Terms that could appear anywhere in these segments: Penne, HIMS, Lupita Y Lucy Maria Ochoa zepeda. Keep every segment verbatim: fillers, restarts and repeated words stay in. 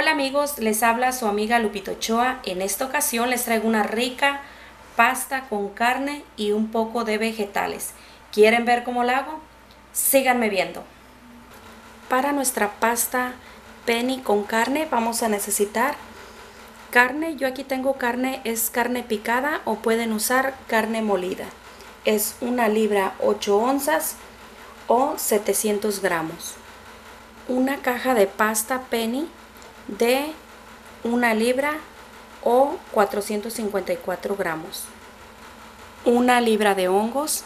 Hola amigos, les habla su amiga Lupita Ochoa. En esta ocasión les traigo una rica pasta con carne y un poco de vegetales. ¿Quieren ver cómo la hago? Síganme viendo. Para nuestra pasta penne con carne vamos a necesitar carne. Yo aquí tengo carne, es carne picada o pueden usar carne molida. Es una libra ocho onzas o setecientos gramos. Una caja de pasta penne de una libra o cuatrocientos cincuenta y cuatro gramos. Una libra de hongos.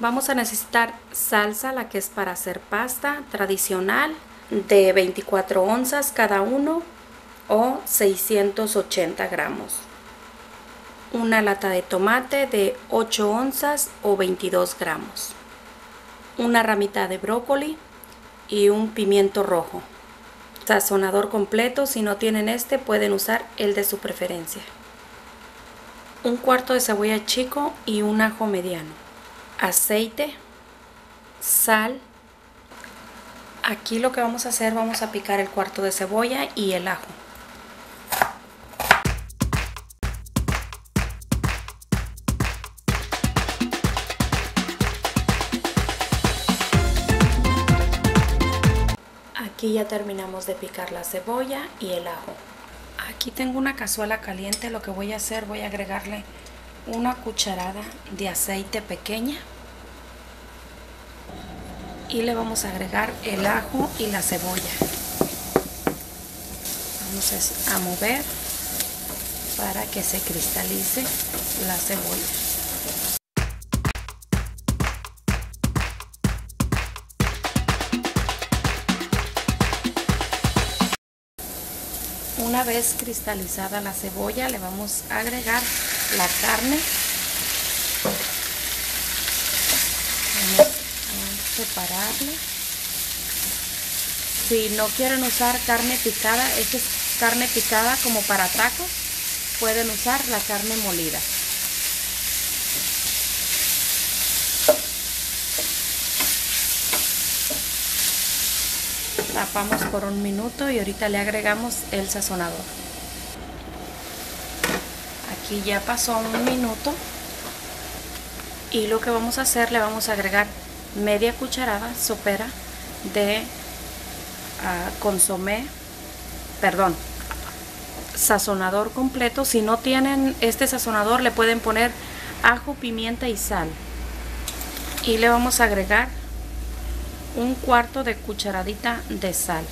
Vamos a necesitar salsa, la que es para hacer pasta tradicional, de veinticuatro onzas cada uno o seiscientos ochenta gramos. Una lata de tomate de ocho onzas o veintidós gramos. Una ramita de brócoli y un pimiento rojo. Sazonador completo, si no tienen este pueden usar el de su preferencia. Un cuarto de cebolla chico y un ajo mediano. Aceite, sal. Aquí lo que vamos a hacer, vamos a picar el cuarto de cebolla y el ajo. Aquí ya terminamos de picar la cebolla y el ajo. Aquí tengo una cazuela caliente. Lo que voy a hacer, voy a agregarle una cucharada de aceite pequeña y le vamos a agregar el ajo y la cebolla. Vamos a mover para que se cristalice la cebolla. Una vez cristalizada la cebolla, le vamos a agregar la carne. Vamos a separarla. Si no quieren usar carne picada, esta es carne picada como para tacos, pueden usar la carne molida. Tapamos por un minuto y ahorita le agregamos el sazonador. Aquí ya pasó un minuto y lo que vamos a hacer, le vamos a agregar media cucharada sopera de uh, consomé, perdón, sazonador completo. Si no tienen este sazonador le pueden poner ajo, pimienta y sal. Y le vamos a agregar un cuarto de cucharadita de sal.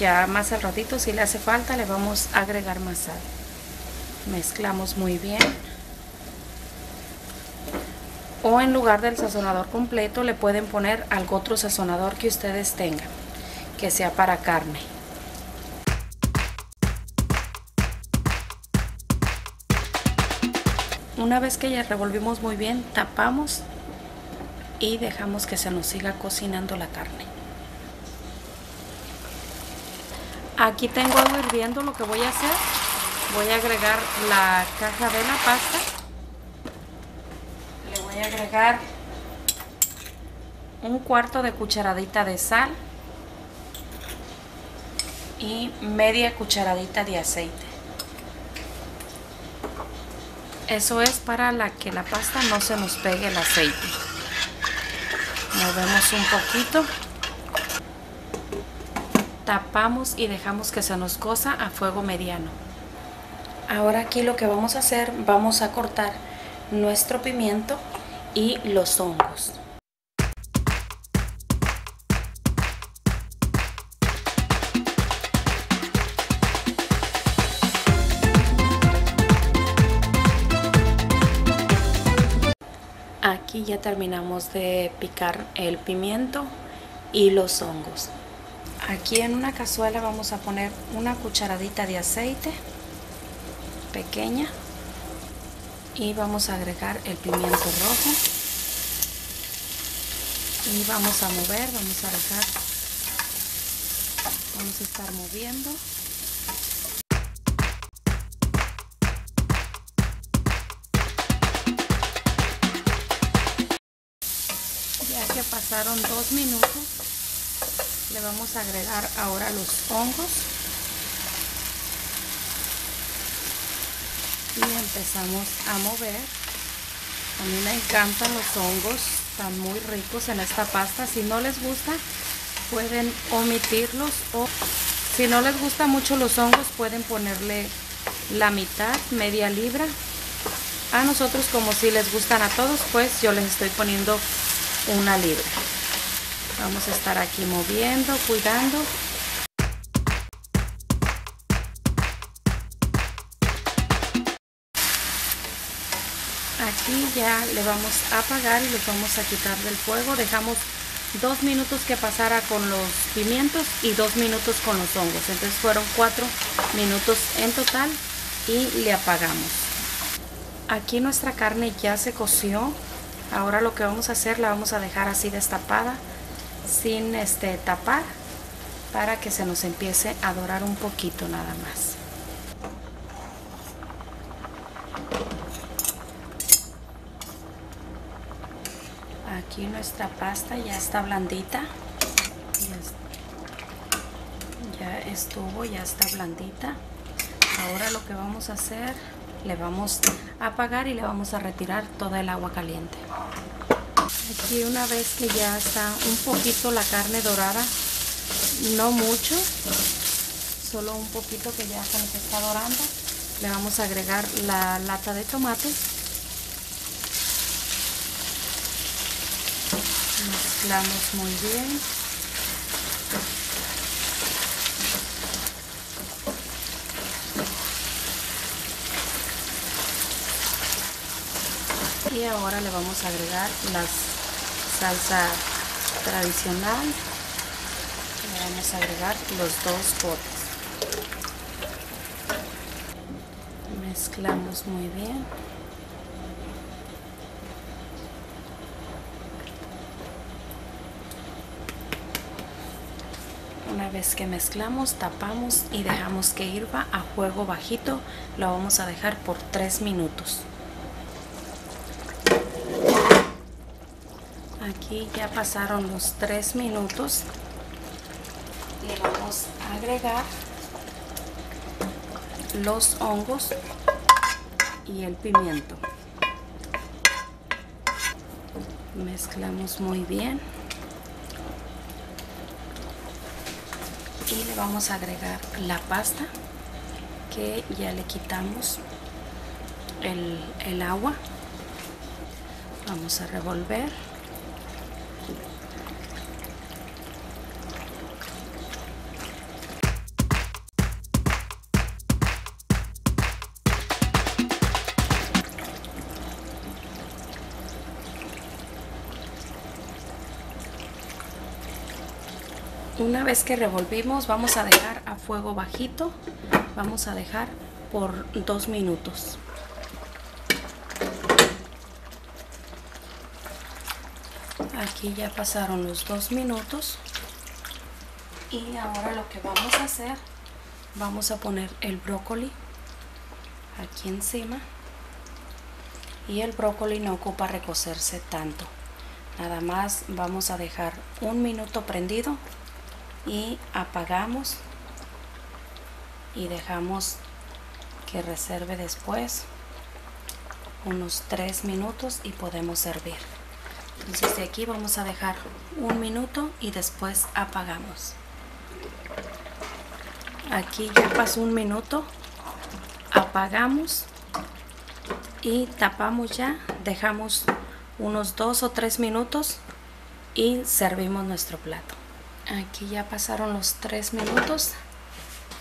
Ya más al ratito, si le hace falta, le vamos a agregar más sal. Mezclamos muy bien. O en lugar del sazonador completo le pueden poner algún otro sazonador que ustedes tengan, que sea para carne. Una vez que ya revolvimos muy bien, tapamos y dejamos que se nos siga cocinando la carne. Aquí tengo algo hirviendo. Lo que voy a hacer, voy a agregar la caja de la pasta. Le voy a agregar un cuarto de cucharadita de sal y media cucharadita de aceite. Eso es para la que la pasta no se nos pegue el aceite. Movemos un poquito, tapamos y dejamos que se nos cosa a fuego mediano. Ahora aquí lo que vamos a hacer, vamos a cortar nuestro pimiento y los hongos. Aquí ya terminamos de picar el pimiento y los hongos. Aquí en una cazuela vamos a poner una cucharadita de aceite pequeña y vamos a agregar el pimiento rojo y vamos a mover, vamos a dejar, vamos a estar moviendo. Ya que pasaron dos minutos, Le vamos a agregar ahora los hongos y empezamos a mover. A mí me encantan los hongos, están muy ricos en esta pasta. Si no les gusta, pueden omitirlos, o si no les gusta mucho los hongos, pueden ponerle la mitad, media libra. A nosotros, como si les gustan a todos, pues yo les estoy poniendo una libra. Vamos a estar aquí moviendo, cuidando. Aquí ya le vamos a apagar y los vamos a quitar del fuego. Dejamos dos minutos que pasara con los pimientos y dos minutos con los hongos. Entonces fueron cuatro minutos en total y le apagamos. Aquí nuestra carne ya se coció. Ahora lo que vamos a hacer, la vamos a dejar así destapada, sin este tapar, para que se nos empiece a dorar un poquito nada más. Aquí nuestra pasta ya está blandita, ya estuvo, ya está blandita. Ahora lo que vamos a hacer, le vamos a apagar y le vamos a retirar toda el agua caliente. Aquí, una vez que ya está un poquito la carne dorada, no mucho, solo un poquito, que ya como se está dorando, le vamos a agregar la lata de tomate. Mezclamos muy bien. Y ahora le vamos a agregar la salsa tradicional. Le vamos a agregar los dos potes. Mezclamos muy bien. Una vez que mezclamos, tapamos y dejamos que hirva a fuego bajito. Lo vamos a dejar por tres minutos. Aquí ya pasaron los tres minutos. Le vamos a agregar los hongos y el pimiento. Mezclamos muy bien. Y le vamos a agregar la pasta, que ya le quitamos el, el agua. Vamos a revolver. Una vez que revolvimos, vamos a dejar a fuego bajito, vamos a dejar por dos minutos. Aquí ya pasaron los dos minutos y ahora lo que vamos a hacer, vamos a poner el brócoli aquí encima, y el brócoli no ocupa recocerse tanto, nada más vamos a dejar un minuto prendido. Y apagamos y dejamos que reserve después unos tres minutos y podemos servir. Entonces de aquí vamos a dejar un minuto y después apagamos. Aquí ya pasó un minuto, apagamos y tapamos ya, dejamos unos dos o tres minutos y servimos nuestro plato. Aquí ya pasaron los tres minutos.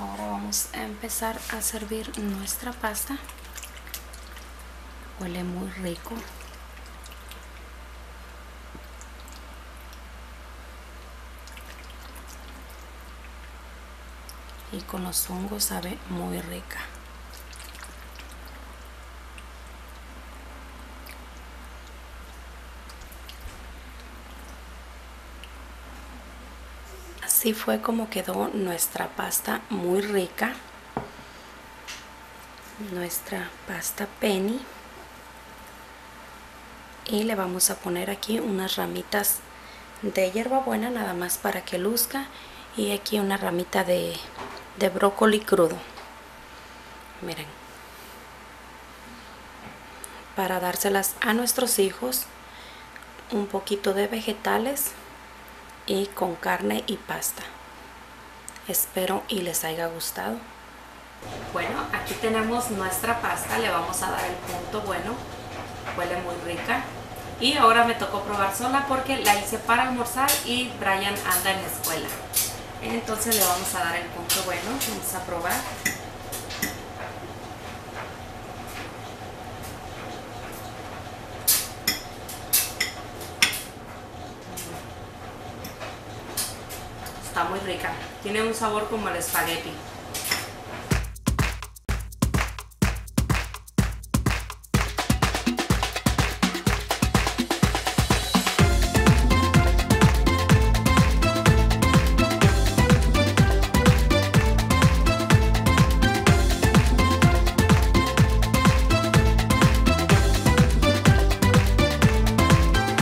Ahora vamos a empezar a servir nuestra pasta. Huele muy rico. Y con los hongos sabe muy rica. Así fue como quedó nuestra pasta muy rica, nuestra pasta penny, y le vamos a poner aquí unas ramitas de hierbabuena nada más para que luzca, y aquí una ramita de, de brócoli crudo, miren, para dárselas a nuestros hijos, un poquito de vegetales y con carne y pasta. Espero y les haya gustado. Bueno, aquí tenemos nuestra pasta, le vamos a dar el punto bueno, huele muy rica. Y ahora me tocó probar sola porque la hice para almorzar y Brian anda en la escuela. Entonces le vamos a dar el punto bueno, vamos a probar. Está muy rica, tiene un sabor como el espagueti.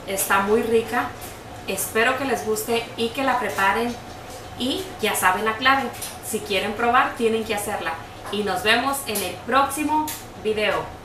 Está muy rica, espero que les guste y que la preparen, y ya saben la clave, si quieren probar tienen que hacerla, y nos vemos en el próximo video.